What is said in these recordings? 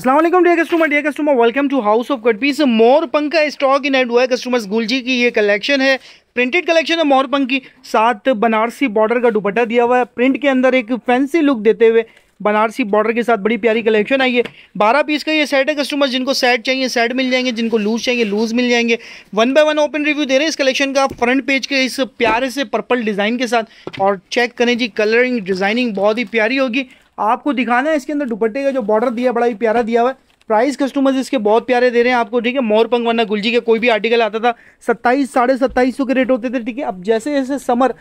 अस्सलाम वालेकुम dear customer, welcome to house of cut piece. मोरपंख का स्टॉक इन हैंड हुआ है कस्टमर्स। गुलजी की ये कलेक्शन है, प्रिंटेड कलेक्शन है मोरपंख की। साथ बनारसी बॉर्डर का दुपट्टा दिया हुआ है, प्रिंट के अंदर एक फैंसी लुक देते हुए बनारसी बॉर्डर के साथ बड़ी प्यारी कलेक्शन आई है। 12 पीस का ये सेट है कस्टमर्स। जिनको सेट चाहिए सेट मिल जाएंगे, जिनको लूज चाहिए लूज मिल जाएंगे। 1 बाय 1 ओपन रिव्यू दे रहे हैं इस कलेक्शन का। फ्रंट पेज के इस प्यारे से पर्पल डिज़ाइन के साथ, और चेक करें जी कलरिंग डिज़ाइनिंग बहुत ही प्यारी होगी। आपको दिखाना है इसके अंदर दुपट्टे का जो बॉर्डर दिया बड़ा ही प्यारा दिया हुआ है। प्राइस कस्टमर्स इसके बहुत प्यारे दे रहे हैं आपको, ठीक है। मोरपंख वरना गुलजी के कोई भी आर्टिकल आता था 2700 साढ़े 2700 के रेट होते थे, ठीक है। अब जैसे जैसे समर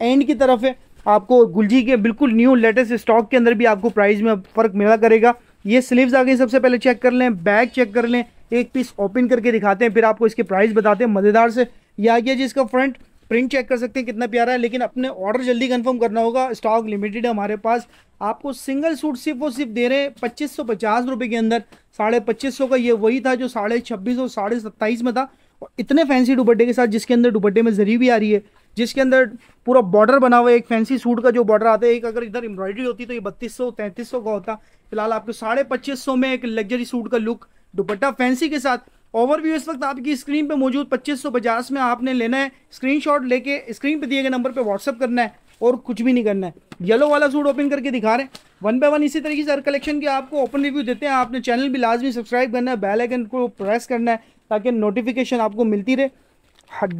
एंड की तरफ है, आपको गुलजी के बिल्कुल न्यू लेटेस्ट स्टॉक के अंदर भी आपको प्राइस में फ़र्क मिला करेगा। ये स्लीव्स आ गई, सबसे पहले चेक कर लें, बैग चेक कर लें। एक पीस ओपन करके दिखाते हैं, फिर आपको इसके प्राइस बताते हैं मज़ेदार से। यह आ गया जी इसका फ्रंट, प्रिंट चेक कर सकते हैं कितना प्यारा है। लेकिन अपने ऑर्डर जल्दी कंफर्म करना होगा, स्टॉक लिमिटेड है हमारे पास। आपको सिंगल सूट सिर्फ और सिर्फ दे रहे हैं 2550 रुपये के अंदर। 2550 का ये वही था जो 2650 साढ़े 2700 में था। और इतने फैंसी दुपट्टे के साथ, जिसके अंदर दुपट्टे में जरी भी आ रही है, जिसके अंदर पूरा बॉर्डर बना हुआ है। एक फैंसी सूट का जो बॉर्डर आता है, एक अगर इधर एम्ब्रॉयडरी होती तो ये 3200 3300 का होता। फिलहाल आपको 2550 में एक लग्जरी सूट का लुक, दुपट्टा फैंसी के साथ। ओवरव्यू इस वक्त आपकी स्क्रीन पे मौजूद 2550 में आपने लेना है। स्क्रीनशॉट लेके स्क्रीन पे दिए गए नंबर पे व्हाट्सअप करना है और कुछ भी नहीं करना है। येलो वाला सूट ओपन करके दिखा रहे हैं 1 बाय 1। इसी तरीके से हर कलेक्शन के आपको ओपन रिव्यू देते हैं। आपने चैनल भी लाजमी सब्सक्राइब करना है, बेल आइकन को प्रेस करना है ताकि नोटिफिकेशन आपको मिलती रहे।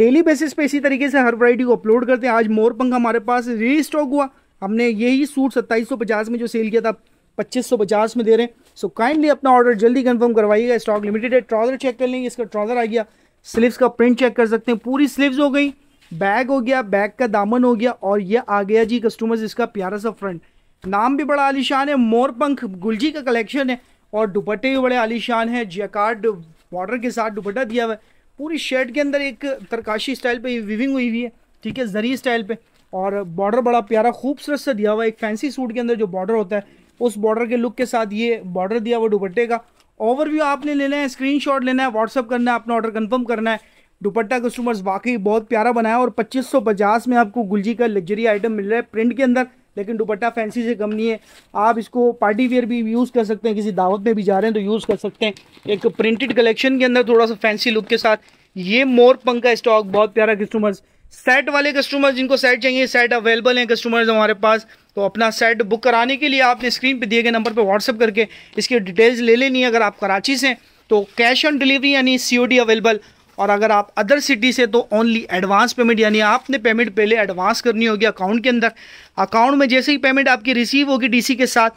डेली बेसिस पे इसी तरीके से हर वैरायटी को अपलोड करते हैं। आज मोरपंख हमारे पास री स्टॉक हुआ। हमने यही सूट 2750 में जो सेल किया था 2550 में दे रहे हैं। सो काइंडली अपना ऑर्डर जल्दी कंफर्म करवाइएगा, स्टॉक लिमिटेड है। ट्राउजर चेक कर लेंगे, इसका ट्राउजर आ गया। स्लीव्स का प्रिंट चेक कर सकते हैं, पूरी स्लीव्स हो गई, बैग हो गया, बैग का दामन हो गया। और यह आ गया जी कस्टमर्स इसका प्यारा सा फ्रंट। नाम भी बड़ा आलीशान है, मोरपंख गुलजी का कलेक्शन है। और दुपट्टे भी बड़े आलीशान है, जैकार्ड बॉर्डर के साथ दुपट्टा दिया हुआ है। पूरी शर्ट के अंदर एक तरकाशी स्टाइल पे विविंग हुई हुई है, ठीक है, जरी स्टाइल पे। और बॉर्डर बड़ा प्यारा खूबसूरत सा दिया हुआ है। एक फैंसी सूट के अंदर जो बॉर्डर होता है, उस बॉर्डर के लुक के साथ ये बॉर्डर दिया हुआ दुपट्टे का। ओवरव्यू आपने लेना है, स्क्रीनशॉट लेना है, व्हाट्सअप करना है, अपना ऑर्डर कन्फर्म करना है। दुपट्टा कस्टमर्स वाकई बहुत प्यारा बनाया। और 2550 में आपको गुलजी का लग्जरी आइटम मिल रहा है प्रिंट के अंदर, लेकिन दुपट्टा फैंसी से कम नहीं है। आप इसको पार्टी वेयर भी यूज़ कर सकते हैं, किसी दावत में भी जा रहे हैं तो यूज़ कर सकते हैं। एक प्रिंटेड कलेक्शन के अंदर थोड़ा सा फैंसी लुक के साथ ये मोरपंख का स्टॉक बहुत प्यारा कस्टमर्स। सेट वाले कस्टमर्स, जिनको सेट चाहिए सेट अवेलेबल हैं कस्टमर्स हमारे पास। तो अपना सेट बुक कराने के लिए आपने स्क्रीन पर दिए गए नंबर पर व्हाट्सअप करके इसकी डिटेल्स ले लेनी है। अगर आप कराची से हैं तो कैश ऑन डिलीवरी यानी COD अवेलेबल, और अगर आप अदर सिटी से तो ओनली एडवांस पेमेंट, यानी आपने पेमेंट पहले एडवांस करनी होगी अकाउंट के अंदर। अकाउंट में जैसे ही पेमेंट आपकी रिसीव होगी डीसी के साथ,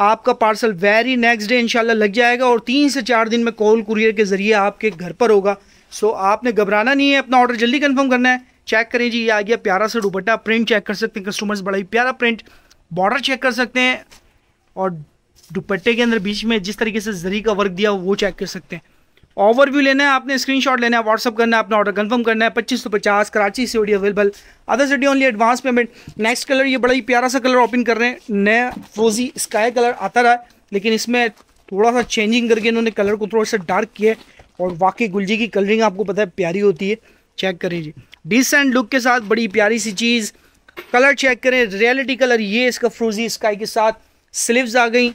आपका पार्सल वेरी नेक्स्ट डे इंशाल्लाह लग जाएगा। और 3 से 4 दिन में कॉल कुरियर के ज़रिए आपके घर पर होगा। सो आपने घबराना नहीं है, अपना ऑर्डर जल्दी कन्फर्म करना है। चेक करें जी, ये आ गया प्यारा सा दुपट्टा, प्रिंट चेक कर सकते हैं कस्टमर्स, बड़ा ही प्यारा प्रिंट, बॉर्डर चेक कर सकते हैं। और दुपट्टे के अंदर बीच में जिस तरीके से जरी का वर्क दिया वो चेक कर सकते हैं। ओवरव्यू लेना है आपने, स्क्रीनशॉट लेना है, व्हाट्सअप करना है, अपना ऑर्डर कंफर्म करना है। 2550 Karachi COD available, other city only advance payment. Next colour, ये बड़ा ही प्यारा सा कलर ओपन कर रहे हैं। नया फ्रोजी स्काई कलर आता रहा है, लेकिन इसमें थोड़ा सा चेंजिंग करके इन्होंने कलर को थोड़ा सा डार्क किया। और वाकई गुलजी की कलरिंग आपको पता है प्यारी होती है। चेक करें जी, डिसेंट लुक के साथ बड़ी प्यारी सी चीज़। कलर चेक करें, रियलिटी कलर ये इसका फ्रोजी स्काई के साथ। स्लीव्स आ गई,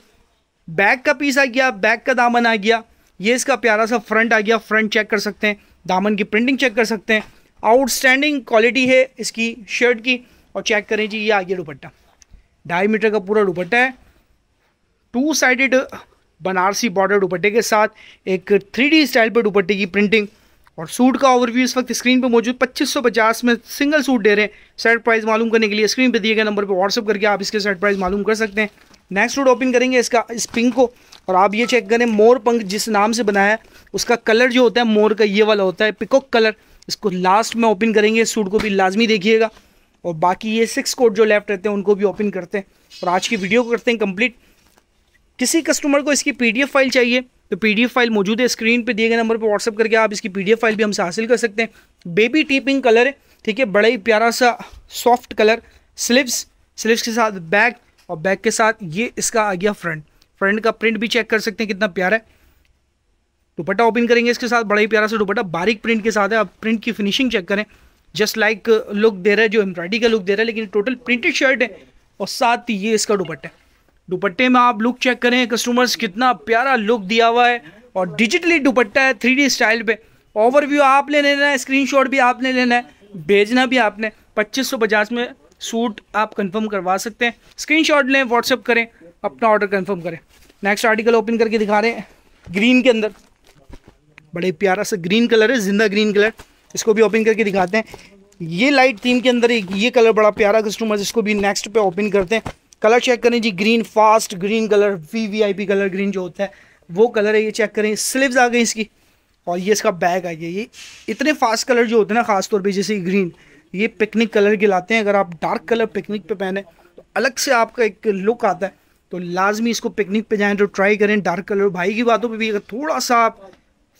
बैक का पीस आ गया, बैक का दामन आ गया। ये इसका प्यारा सा फ्रंट आ गया, फ्रंट चेक कर सकते हैं, दामन की प्रिंटिंग चेक कर सकते हैं। आउटस्टैंडिंग क्वालिटी है इसकी शर्ट की। और चेक करें जी, ये आ गया दुपट्टा, 2.5 मीटर का पूरा दुपट्टा है। 2 साइडेड बनारसी बॉर्डर दुपट्टे के साथ, एक 3D स्टाइल पर दुपट्टे की प्रिंटिंग। और सूट का ओवरव्यू इस वक्त स्क्रीन पे मौजूद 2550 में सिंगल सूट दे रहे हैं। सेट प्राइस मालूम करने के लिए स्क्रीन पे दिए गए नंबर पे व्हाट्सअप करके आप इसके सेट प्राइस मालूम कर सकते हैं। नेक्स्ट सूट ओपन करेंगे इसका, इस पिंक को। और आप ये चेक करें, मोरपंख जिस नाम से बनाया है उसका कलर जो होता है मोर का ये वाला होता है, पिकॉक कलर। इसको लास्ट में ओपन करेंगे, इस सूट को भी लाजमी देखिएगा। और बाकी ये 6 कोड जो लेफ्ट रहते हैं उनको भी ओपन करते हैं, और आज की वीडियो को करते हैं कंप्लीट। किसी कस्टमर को इसकी PDF फाइल चाहिए तो PDF फाइल मौजूद है स्क्रीन पे दिए गए नंबर पर व्हाट्सअप करके आप इसकी PDF फाइल भी हमसे हासिल कर सकते हैं। बेबी टीपिंग कलर है, ठीक है, बड़ा ही प्यारा सा सॉफ्ट कलर। स्लीव्स के साथ बैग, और बैग के साथ ये इसका आ गया फ्रंट। फ्रंट का प्रिंट भी चेक कर सकते हैं कितना प्यारा है। दुपट्टा ओपन करेंगे इसके साथ, बड़ा ही प्यारा सा दुपट्टा, बारीक प्रिंट के साथ है। आप प्रिंट की फिनिशिंग चेक करें, जस्ट लाइक लुक दे रहा है जो एम्ब्रॉयडरी का लुक दे रहा है, लेकिन टोटल प्रिंटेड शर्ट है। और साथ ये इसका दुपट्टा है, दुपट्टे में आप लुक चेक करें कस्टमर्स, कितना प्यारा लुक दिया हुआ है और डिजिटली दुपट्टा है 3D स्टाइल पे। ओवरव्यू आपने लेना है, स्क्रीनशॉट भी आपने लेना है, भेजना भी आपने। 2550 में सूट आप कंफर्म करवा सकते हैं। स्क्रीनशॉट लें, व्हाट्सअप करें, अपना ऑर्डर कंफर्म करें। नेक्स्ट आर्टिकल ओपन करके दिखा रहे हैं ग्रीन के अंदर, बड़े प्यारा सा ग्रीन कलर है, जिंदा ग्रीन कलर। इसको भी ओपन करके दिखाते हैं। ये लाइट थीम के अंदर एक ये कलर बड़ा प्यारा कस्टमर्स, इसको भी नेक्स्ट पे ओपन करते हैं। कलर चेक करें जी, green fast green colour, VVIP colour green जो होता है वो कलर है, ये चेक करें। स्लीव्स आ गई इसकी और ये इसका बैग आ गया। ये इतने फास्ट कलर जो होते हैं ना, खासतौर पे जैसे ग्रीन, ये पिकनिक कलर के लाते हैं। अगर आप डार्क कलर पिकनिक पे पहने तो अलग से आपका एक लुक आता है। तो लाजमी इसको पिकनिक पे जाएँ तो ट्राई करें डार्क कलर। भाई की बातों पर भी अगर थोड़ा सा आप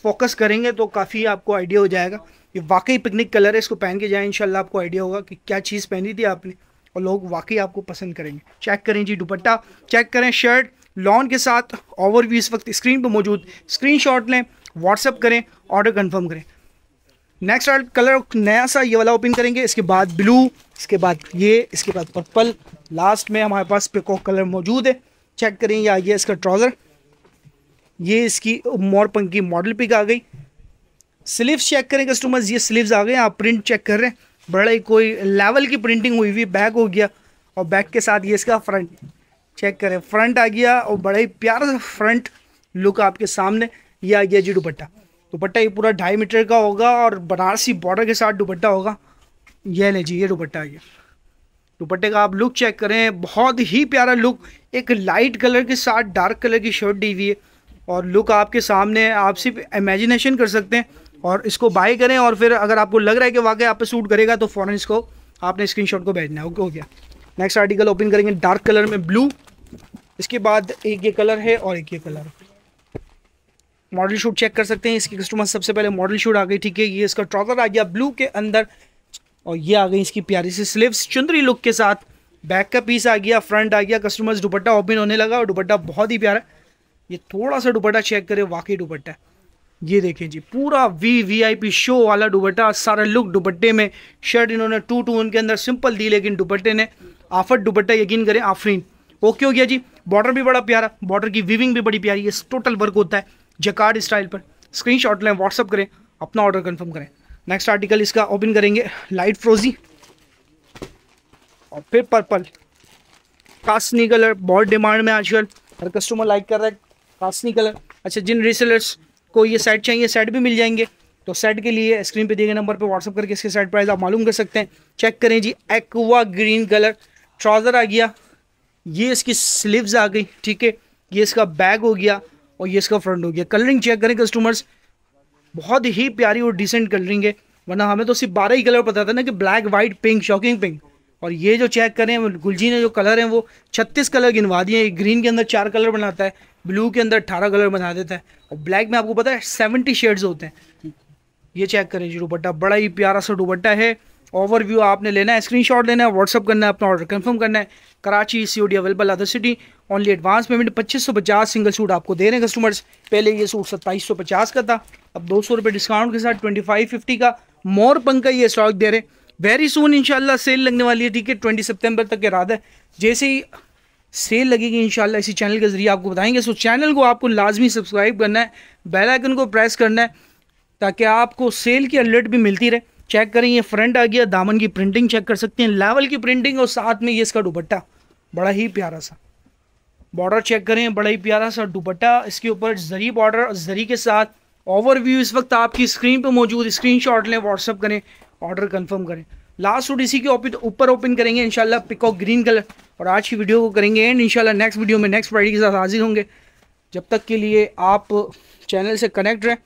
फोकस करेंगे तो काफ़ी आपको आइडिया हो जाएगा। ये वाकई पिकनिक कलर है, इसको पहन के जाएँ, इंशाल्लाह आपको आइडिया होगा कि क्या चीज़ पहनी थी आपने और लोग वाकई आपको पसंद करेंगे। चेक करें जी दुपट्टा, चेक करें शर्ट लॉन के साथ। ओवरव्यू इस वक्त स्क्रीन पर मौजूद, स्क्रीनशॉट लें, व्हाट्सअप करें, ऑर्डर कंफर्म करें। नेक्स्ट आर्ट कलर नया सा ये वाला ओपन करेंगे, इसके बाद ब्लू, इसके बाद ये, इसके बाद पर्पल, लास्ट में हमारे पास पिकॉक कलर मौजूद है। चेक करें, ये आ गया इसका ट्राउज़र, ये इसकी मोरपंखी मॉडल पिक आ गई। स्लीव्स चेक करें कस्टमर्स, ये स्लीव्स आ गए। आप प्रिंट चेक कर रहे हैं, बड़ा कोई लेवल की प्रिंटिंग हुई हुई। बैग हो गया और बैग के साथ ये इसका फ्रंट चेक करें, फ्रंट आ गया और बड़ा ही प्यारा सा फ्रंट लुक आपके सामने। ये आ गया जी दुपट्टा, दुपट्टा ये पूरा 2.5 मीटर का होगा और बनारसी बॉर्डर के साथ दुपट्टा होगा। ये ले जी, ये दुपट्टा आ गया। दुपट्टे का आप लुक चेक करें, बहुत ही प्यारा लुक, एक लाइट कलर के साथ डार्क कलर की शर्ट दी हुई है और लुक आपके सामने। आप सिर्फ इमेजिनेशन कर सकते हैं और इसको बाय करें। और फिर अगर आपको लग रहा है कि वाकई आप पे सूट करेगा तो फ़ौरन इसको आपने स्क्रीनशॉट को भेजना है। ओके हो गया। नेक्स्ट आर्टिकल ओपन करेंगे डार्क कलर में ब्लू, इसके बाद एक ये कलर है और एक ये कलर। मॉडल शूट चेक कर सकते हैं इसकी कस्टमर, सबसे पहले मॉडल शूट आ गई, ठीक है। ये इसका ट्राउज़र आ गया ब्लू के अंदर और ये आ गई इसकी प्यारी सी स्लीव्स चुंदरी लुक के साथ। बैक का पीस आ गया, फ्रंट आ गया। कस्टमर्स दुपट्टा ओपन होने लगा और दुपट्टा बहुत ही प्यारा। ये थोड़ा सा दुपट्टा चेक करें, वाकई दुपट्टा है। ये देखें जी, पूरा वीवीआईपी शो वाला दुपट्टा, सारा लुक दुपट्टे में। शर्ट इन्होंने 2-2 के अंदर सिंपल दी, लेकिन दुपट्टे ने आफत दुपट्टा, यकीन करें आफरीन। ओके हो गया जी। बॉर्डर भी बड़ा प्यारा, बॉर्डर की वीविंग भी बड़ी प्यारी है। टोटल वर्क होता है जकार्ड स्टाइल पर। स्क्रीनशॉट लें, व्हाट्सअप करें, अपना ऑर्डर कंफर्म करें। नेक्स्ट आर्टिकल इसका ओपन करेंगे लाइट फ्रोजी और फिर पर्पल। कासनी कलर बहुत डिमांड में आजकल, हर कस्टमर लाइक कर रहा है कासनी कलर। अच्छा, जिन रीसेलर्स को ये सेट चाहिए, सेट भी मिल जाएंगे। तो सेट के लिए स्क्रीन पे दिए गए नंबर पे व्हाट्सअप करके इसके सेट प्राइस आप मालूम कर सकते हैं। चेक करें जी, एक्वा ग्रीन कलर ट्राउज़र आ गया, ये इसकी स्लीव्स आ गई, ठीक है। ये इसका बैग हो गया और ये इसका फ्रंट हो गया। कलरिंग चेक करें कस्टमर्स, बहुत ही प्यारी और डिसेंट कलरिंग है। वरना हमें तो सिर्फ 12 ही कलर पता था ना, कि black, white, pink, shocking pink. और ये जो चेक करें, गुलजी ने जो कलर हैं वो 36 कलर गिनवा दिए। ग्रीन के अंदर 4 कलर बनाता है, ब्लू के अंदर 18 कलर बना देता है और ब्लैक में आपको पता है 70 शेड्स होते हैं। ये चेक करें जी दुपट्टा, बड़ा ही प्यारा सा दुपट्टा है। ओवरव्यू आपने लेना है, स्क्रीनशॉट लेना है, व्हाट्सअप करना है, अपना ऑर्डर कंफर्म करना है। Karachi COD available, other city only. Advance payment 2550 single suit आपको दे रहे हैं कस्टमर्स। पहले ये सूट 2750 का था, अब 200 रुपये डिस्काउंट के साथ 2550 का मोरपंख का ये स्टॉक दे रहे हैं। वेरी सून इंशाल्लाह सेल लगने वाली है, ठीक है। 20 सितंबर तक इरादा है। जैसे ही सेल लगेगी इंशाल्लाह इसी चैनल के ज़रिए आपको बताएंगे। सो चैनल को आपको लाजमी सब्सक्राइब करना है, बेल आइकन को प्रेस करना है ताकि आपको सेल की अलर्ट भी मिलती रहे। चेक करें, ये फ्रंट आ गया, दामन की प्रिंटिंग चेक कर सकते हैं, लेवल की प्रिंटिंग और साथ में ये इसका दुपट्टा बड़ा ही प्यारा सा। बॉर्डर चेक करें, बड़ा ही प्यारा सा दुपट्टा, इसके ऊपर जरी बॉर्डर, जरी के साथ। ओवरव्यू इस वक्त आपकी स्क्रीन पर मौजूद, स्क्रीनशॉट लें, व्हाट्सअप करें, ऑर्डर कंफर्म करें। लास्ट सूट इसी के ऊपर ओपन करेंगे इंशाल्लाह, पिकॉक ग्रीन कलर। और आज की वीडियो को करेंगे एंड, इंशाल्लाह नेक्स्ट वीडियो में नेक्स्ट वैरायटी के साथ हाजिर होंगे। जब तक के लिए आप चैनल से कनेक्ट रहें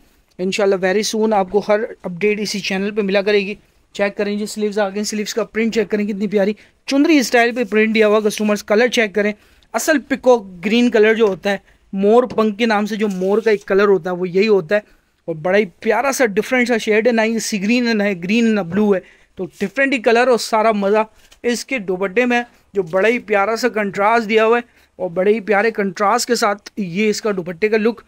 इंशाल्लाह। वेरी सून आपको हर अपडेट इसी चैनल पे मिला करेगी। चेक करें जी, स्लीव्स आ गए, स्लीव्स का प्रिंट चेक करें कितनी प्यारी चुंदरी स्टाइल पे प्रिंट दिया हुआ कस्टमर्स। कलर चेक करें, असल पिकॉक ग्रीन कलर जो होता है, मोरपंख के नाम से जो मोर का एक कलर होता है वो यही होता है। और बड़ा ही प्यारा सा डिफरेंट सा शेड है, ना ही सी ग्रीन है, ना ही ग्रीन ना ब्लू है, तो डिफरेंट ही कलर और सारा मज़ा इसके दुपट्टे में, जो बड़ा ही प्यारा सा कंट्रास्ट दिया हुआ है। और बड़े ही प्यारे कंट्रास्ट के साथ ये इसका दुपट्टे का लुक,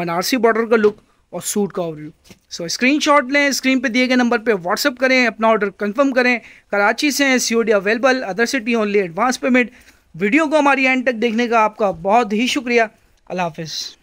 बनारसी बॉर्डर का लुक और सूट का ओवरव्यू। सो स्क्रीनशॉट लें, स्क्रीन पे दिए गए नंबर पे व्हाट्सअप करें, अपना ऑर्डर कंफर्म करें। कराची से COD available, other city only. Advance payment video को हमारी एंड तक देखने का आपका बहुत ही शुक्रिया। अल्लाह हाफिज़।